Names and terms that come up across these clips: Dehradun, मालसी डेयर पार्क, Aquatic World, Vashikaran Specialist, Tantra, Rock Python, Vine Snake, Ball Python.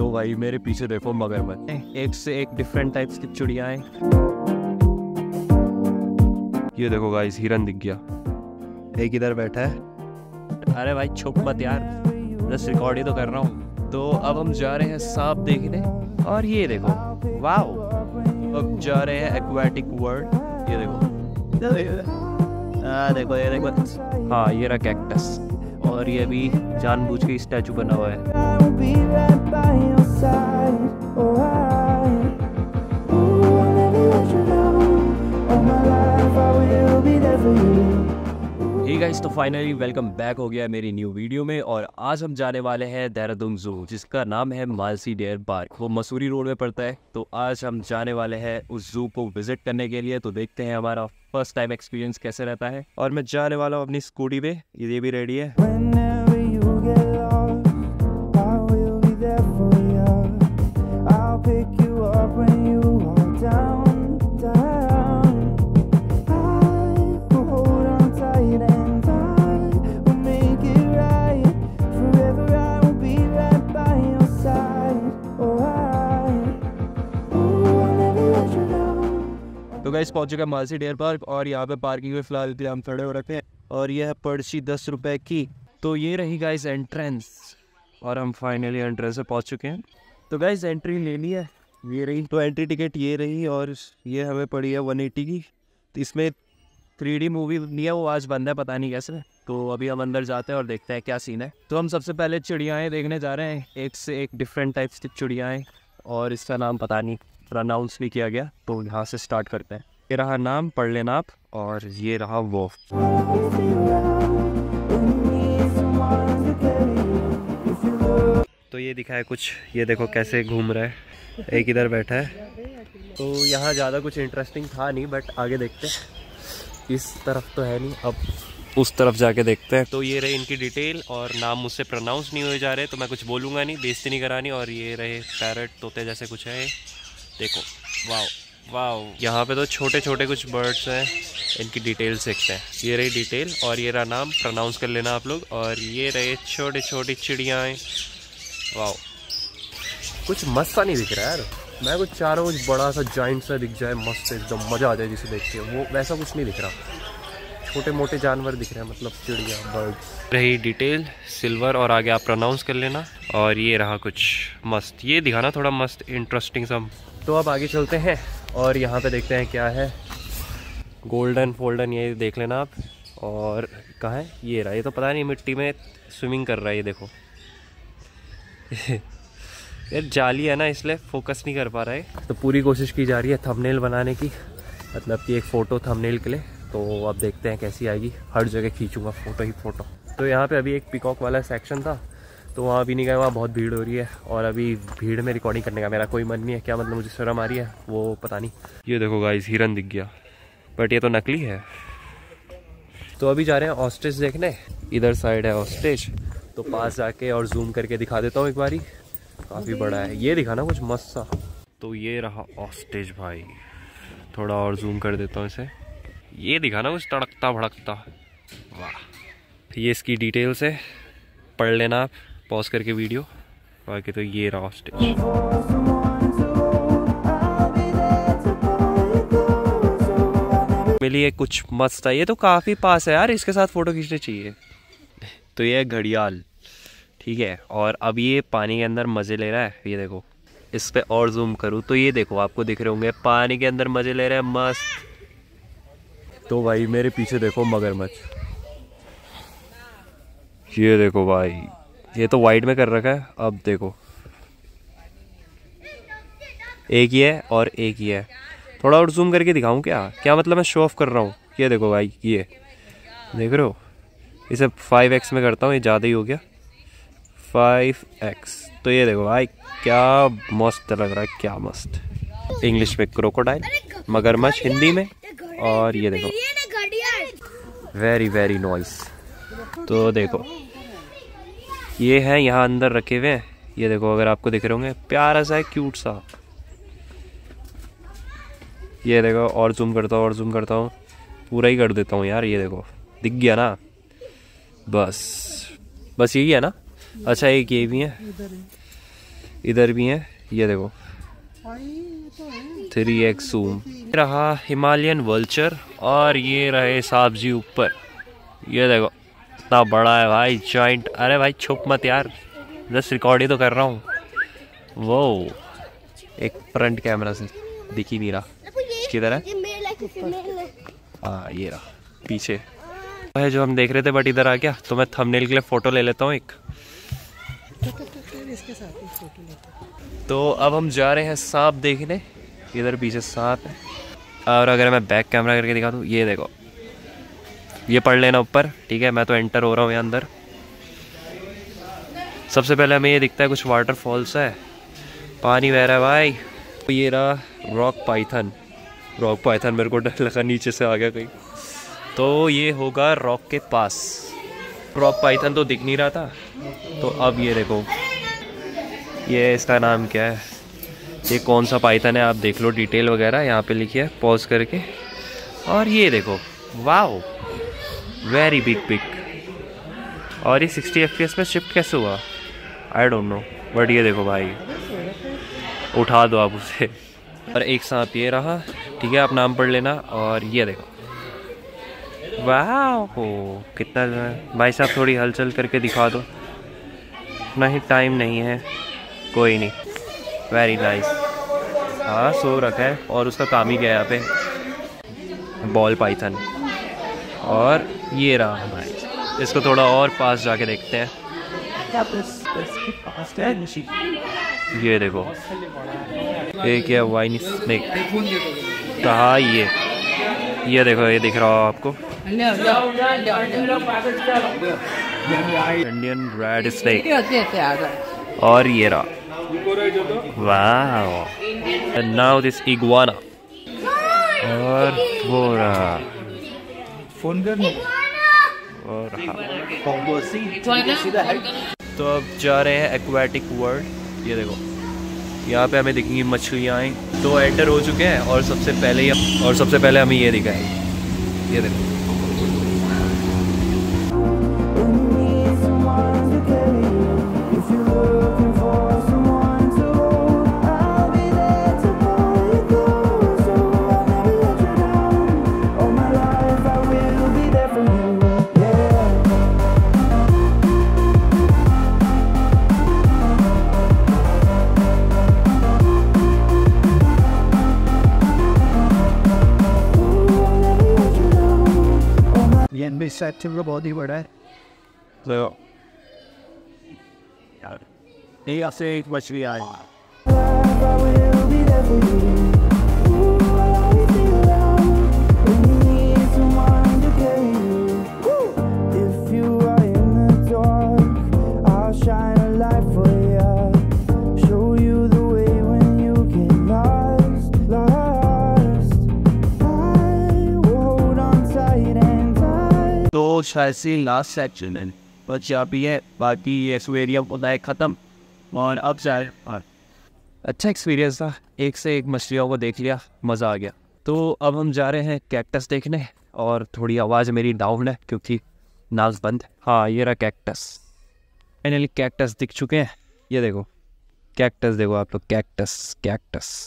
तो भाई मेरे पीछे देखो मगरमच्छ, एक से एक डिफरेंट टाइप्स की चिड़िया है। ये देखो गाइस, हिरन दिख गया, एक इधर बैठा है। अरे भाई छुप मत यार, बस रिकॉर्ड ही तो कर रहा हूँ। तो अब हम जा रहे हैं सांप देखने, और ये देखो वाओ, अब जा रहे हैं एक्वाटिक वर्ल्ड। ये देखो देखो हाँ, ये रहा कैक्टस, और ये भी जानबूझ के स्टैचू बना हुआ है। हे गाइस, तो फाइनली वेलकम बैक हो गया मेरी न्यू वीडियो में, और आज हम जाने वाले हैं देहरादून ज़ू, जिसका नाम है मालसी डेयर पार्क। वो मसूरी रोड में पड़ता है। तो आज हम जाने वाले हैं उस ज़ू को विजिट करने के लिए। तो देखते हैं हमारा फर्स्ट टाइम एक्सपीरियंस कैसे रहता है। और मैं जाने वाला हूँ अपनी स्कूटी पे, ये भी रेडी है। तो गाइस पहुंच चुका है मालसी डेयर पार्क, और यहाँ पे पार्किंग में फिलहाल हम खड़े हो रखे हैं, और यह है पर्ची 10 रुपए की। तो ये रही गाइस एंट्रेंस, और हम फाइनली एंट्रेंस पे पहुंच चुके हैं। तो गाइस एंट्री ले ली है, ये रही। तो एंट्री टिकट ये रही, और ये हमें पड़ी है 180 की। तो इसमें 3D मूवी नहीं है, वो आज बंद है, पता नहीं कैसे। तो अभी हम अंदर जाते हैं और देखते हैं क्या सीन है। तो हम सबसे पहले चिड़ियाएँ देखने जा रहे हैं, एक से एक डिफरेंट टाइप्स की चिड़ियाएँ, और इसका नाम पता नहीं अनाउंस भी किया गया। तो यहाँ से स्टार्ट करते हैं। ये रहा नाम, पढ़ लेना आप, और ये रहा वो। तो ये दिखा है कुछ, ये देखो कैसे घूम रहा है, एक इधर बैठा है। तो यहाँ ज़्यादा कुछ इंटरेस्टिंग था नहीं, बट आगे देखते हैं। इस तरफ तो है नहीं, अब उस तरफ जाके देखते हैं। तो ये रहे इनकी डिटेल, और नाम मुझसे प्रोनाउंस नहीं हुए जा रहे, तो मैं कुछ बोलूँगा नहीं, बेइज्जती नहीं करानी। और ये रहे पैरट, तोते जैसे कुछ है, देखो वाओ वाओ। यहाँ पे तो छोटे छोटे कुछ बर्ड्स हैं, इनकी डिटेल्स देखते हैं। ये रही डिटेल, और ये रहा नाम, प्रोनाउंस कर लेना आप लोग। और ये रहे छोटी छोटी चिड़ियाएँ, वाओ। कुछ मस्त सा नहीं दिख रहा यार, मैं कुछ चाह रहा हूँ कुछ बड़ा सा जाइंट सा दिख जाए, मस्त एकदम मज़ा आ जाए जिसे देख के। वो वैसा कुछ नहीं दिख रहा, छोटे मोटे जानवर दिख रहे हैं, मतलब चिड़िया बर्ड्स। रही डिटेल सिल्वर, और आगे आप प्रोनाउंस कर लेना। और ये रहा कुछ मस्त, ये दिखाना थोड़ा मस्त इंटरेस्टिंग सा। तो अब आगे चलते हैं, और यहाँ पे देखते हैं क्या है। गोल्डन फोल्डन ये देख लेना आप। और कहाँ है ये रहा, ये तो पता नहीं, मिट्टी में स्विमिंग कर रहा है, ये देखो। यार जाली है ना, इसलिए फोकस नहीं कर पा रहा है। तो पूरी कोशिश की जा रही है थंबनेल बनाने की, मतलब कि एक फ़ोटो थंबनेल के लिए। तो अब देखते हैं कैसी आएगी, हर जगह खींचूंगा फ़ोटो ही फ़ोटो। तो यहाँ पे अभी एक पिकॉक वाला सेक्शन था, तो वहाँ भी नहीं गए, वहाँ बहुत भीड़ हो रही है। और अभी भीड़ में रिकॉर्डिंग करने का मेरा कोई मन नहीं है, क्या मतलब मुझे शर्म आ रही है, वो पता नहीं। ये देखो गाइस, हिरन दिख गया, बट ये तो नकली है। तो अभी जा रहे हैं ऑस्ट्रिच देखने, इधर साइड है ऑस्ट्रिच। तो पास जाके और जूम करके दिखा देता हूँ एक बारी, काफ़ी बड़ा है। ये दिखाना कुछ मस्त सा। तो ये रहा ऑस्ट्रिच भाई, थोड़ा और जूम कर देता हूँ इसे। ये दिखाना कुछ तड़कता भड़कता, वाह। ये इसकी डिटेल्स है, पढ़ लेना आप पॉज करके वीडियो। बाकी तो ये रहा ऑस्ट्रिच। मिली है कुछ मस्त है, ये तो काफ़ी पास है यार, इसके साथ फ़ोटो खींचनी चाहिए। तो ये है घड़ियाल, ठीक है। और अब ये पानी के अंदर मज़े ले रहा है, ये देखो। इस पे और जूम करूँ तो ये देखो, आपको दिख रहे होंगे, पानी के अंदर मज़े ले रहे हैं, मस्त। तो भाई मेरे पीछे देखो मगरमच्छ, ये देखो भाई, ये तो वाइड में कर रखा है। अब देखो एक ही है और एक ही है, थोड़ा और जूम करके दिखाऊं क्या मतलब मैं शो ऑफ कर रहा हूँ। ये देखो भाई, ये देख रहे हो, इसे 5x में करता हूँ, ये ज़्यादा ही हो गया, 5x। तो ये देखो भाई, क्या मस्त लग रहा है, क्या मस्त। इंग्लिश में क्रोकोडाइल, मगरमच्छ हिंदी में, और ये देखो वेरी वेरी नॉइस। तो देखो ये है, यहाँ अंदर रखे हुए हैं, ये देखो, अगर आपको दिख रहे होंगे, प्यारा सा है, क्यूट सा। ये देखो, और जूम करता हूँ, और जूम करता हूँ, पूरा ही कर देता हूँ यार। ये देखो दिख गया ना, बस बस यही है ना। अच्छा एक ये भी है, इधर भी हैं, ये देखो 3x zoom। रहा हिमालयन वल्चर और ये रहे साहब जी ऊपर, ये देखो इतना बड़ा है भाई जॉइंट। अरे भाई छुप मत यार, बस रिकॉर्ड ही तो कर रहा हूँ। वो एक फ्रंट कैमरा से दिख ही नहीं रहा किधर है। हाँ ये रहा पीछे है जो हम देख रहे थे, बट इधर आ गया तो मैं थंबनेल के लिए फोटो ले लेता हूँ एक। तो अब हम जा रहे हैं सांप देखने, इधर पीछे सांप है। और अगर मैं बैक कैमरा करके दिखा दूँ, ये देखो ये पढ़ लेना ऊपर, ठीक है। मैं तो एंटर हो रहा हूँ यहाँ अंदर। सबसे पहले हमें ये दिखता है कुछ वाटरफॉल्स है, पानी बह रहा है भाई। तो ये रहा रॉक पाइथन। रॉक पाइथन मेरे को डर लगा नीचे से आ गया कहीं। तो ये होगा रॉक के पास। रॉक पाइथन तो दिख नहीं रहा था, तो अब ये देखो ये इसका नाम क्या है, ये कौन सा पाइथन है आप देख लो, डिटेल वगैरह यहाँ पे लिखी है पॉज करके। और ये देखो वाओ वेरी बिग पिक। और ये 60 FPS में शिफ्ट कैसे हुआ आई डोंट नो, बट ये देखो भाई उठा दो आप उसे। और एक सांप ये रहा, ठीक है आप नाम पढ़ लेना। और ये देखो वाह कितना भाई साहब, थोड़ी हलचल करके दिखा दो, नहीं टाइम नहीं है, कोई नहीं। Very nice. हाँ सो रखा है और उसका काम ही गया यहाँ पे बॉल पाइथन। और ये रहा भाई, इसको थोड़ा और पास जाके देखते हैं। ये देखो एक है वाइन स्नेक कहा, ये देखो ये दिख रहा हो आपको इंडियन रेड स्नेक। और ये रहा वाह एंड नाउ दिस इगुआना। और वो रहा फोन कर और तो अब जा रहे हैं एक्वाटिक वर्ल्ड। ये देखो यहाँ पे हमें दिखेंगी मछलियाँ। तो एंटर हो चुके हैं और सबसे पहले हमें ये दिखा है, ये देखो बहुत ही बड़ा है। तो यार से एक मछली आई। तो शायद से लास्ट सेक्शन है, बस यहाँ भी है। बाकी ये एक्वेरियम होता है ख़त्म और अब शायद अच्छा एक्सपीरियंस था, एक से एक मछलियों को देख लिया, मज़ा आ गया। तो अब हम जा रहे हैं कैक्टस देखने। और थोड़ी आवाज़ मेरी डाउन है क्योंकि नाक बंद। हाँ ये रहा कैक्टस, फाइनली कैक्टस दिख चुके हैं। ये देखो कैक्टस, देखो आप लोग कैक्टस कैक्टस।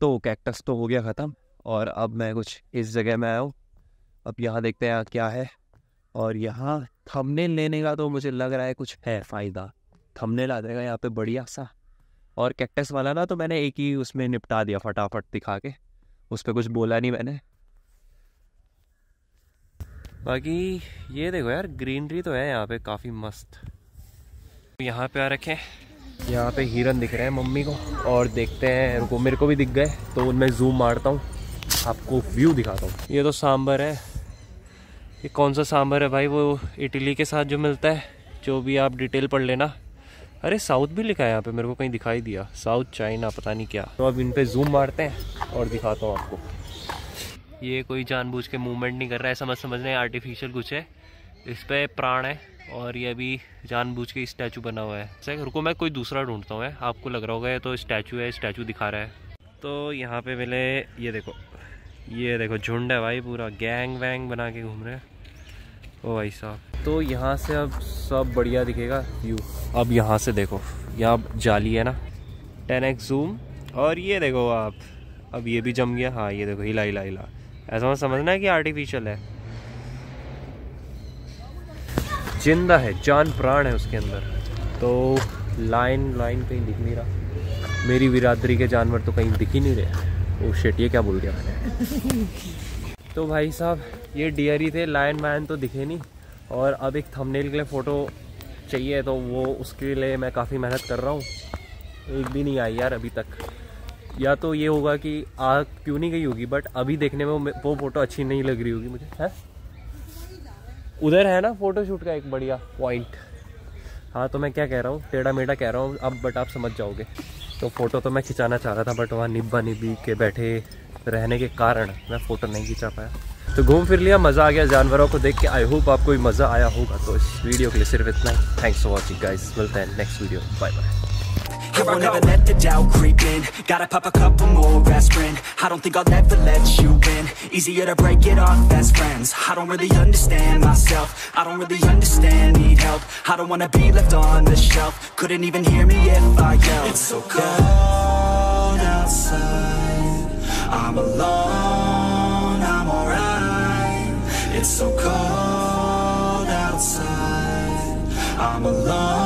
तो कैक्टस तो हो गया ख़त्म और अब मैं कुछ इस जगह में आया हूँ। अब यहाँ देखते हैं यहाँ क्या है। और यहाँ थंबनेल लेने का तो मुझे लग रहा है कुछ है फ़ायदा, थंबनेल आ जाएगा यहाँ पे बढ़िया सा। और कैक्टस वाला ना तो मैंने एक ही उसमें निपटा दिया फटाफट दिखा के, उस पर कुछ बोला नहीं मैंने। बाकी ये देखो यार ग्रीनरी तो है यहाँ पे काफ़ी मस्त। यहाँ पे आ रखे हैं, यहाँ पे हिरन दिख रहे हैं मम्मी को। और देखते हैं, उनको मेरे को भी दिख गए तो उनमें जूम मारता हूँ, आपको व्यू दिखाता हूँ। ये तो सांबर है, ये कौन सा सांबर है भाई, वो इटली के साथ जो मिलता है, जो भी आप डिटेल पढ़ लेना। अरे साउथ भी लिखा है यहाँ पे, मेरे को कहीं दिखाई दिया साउथ चाइना पता नहीं क्या। तो अब इन पर जूम मारते हैं और दिखाता हूँ आपको। ये कोई जानबूझ के मूवमेंट नहीं कर रहा है, समझने आर्टिफिशियल कुछ है, इस पर प्राण है। और ये अभी जानबूझ के स्टैचू बना हुआ है। रुको मैं कोई दूसरा ढूंढता हूँ, आपको लग रहा होगा ये तो स्टैचू है, स्टैचू दिखा रहा है। तो यहाँ पे मिले, ये देखो झुंड है भाई, पूरा गैंग वैंग बना के घूम रहे हैं। ओ भाई साहब, तो यहाँ से अब सब बढ़िया दिखेगा व्यू। अब यहाँ से देखो, यहाँ जाली है ना, 10x जूम, और ये देखो आप, अब ये भी जम गया। हाँ ये देखो, हिला हिला हिला, ऐसा मत समझना है कि आर्टिफिशियल है, जिंदा है, जान प्राण है उसके अंदर। तो लाइन कहीं दिख नहीं रहा, मेरी बिरादरी के जानवर तो कहीं दिख ही नहीं रहे। ओ शिट, ये क्या बोल गया मैंने। तो भाई साहब ये डियर ही थे, लायन वायन तो दिखे नहीं। और अब एक थंबनेल के लिए फ़ोटो चाहिए, तो वो उसके लिए मैं काफ़ी मेहनत कर रहा हूँ, एक भी नहीं आई यार अभी तक। या तो ये होगा कि आग क्यों नहीं गई होगी, बट अभी देखने में वो फ़ोटो अच्छी नहीं लग रही होगी मुझे। है उधर है ना फ़ोटोशूट का एक बढ़िया पॉइंट। हाँ तो मैं क्या कह रहा हूँ, टेढ़ा मेढ़ा कह रहा हूँ अब, बट आप समझ जाओगे। तो फ़ोटो तो मैं खिंचाना चाह रहा था, बट वहाँ निब्बा निब्बी के बैठे रहने के कारण मैं फ़ोटो नहीं खिंचा पाया। तो घूम फिर लिया, मज़ा आ गया जानवरों को देख के। आई होप आपको भी मज़ा आया होगा। तो इस वीडियो के लिए सिर्फ इतना ही। थैंक्स फॉर वॉचिंग गाइस, मिलते हैं next video. Bye bye. I won't ever let the doubt creep in. Gotta pop a couple more aspirin. I don't think I'll ever let you win. Easier to break it off best friends. I don't really understand myself. I don't really understand, need help. I don't wanna be left on the shelf. Couldn't even hear me if I yelled. It's so cold outside, I'm alone, I'm alright. It's so cold outside, I'm alone.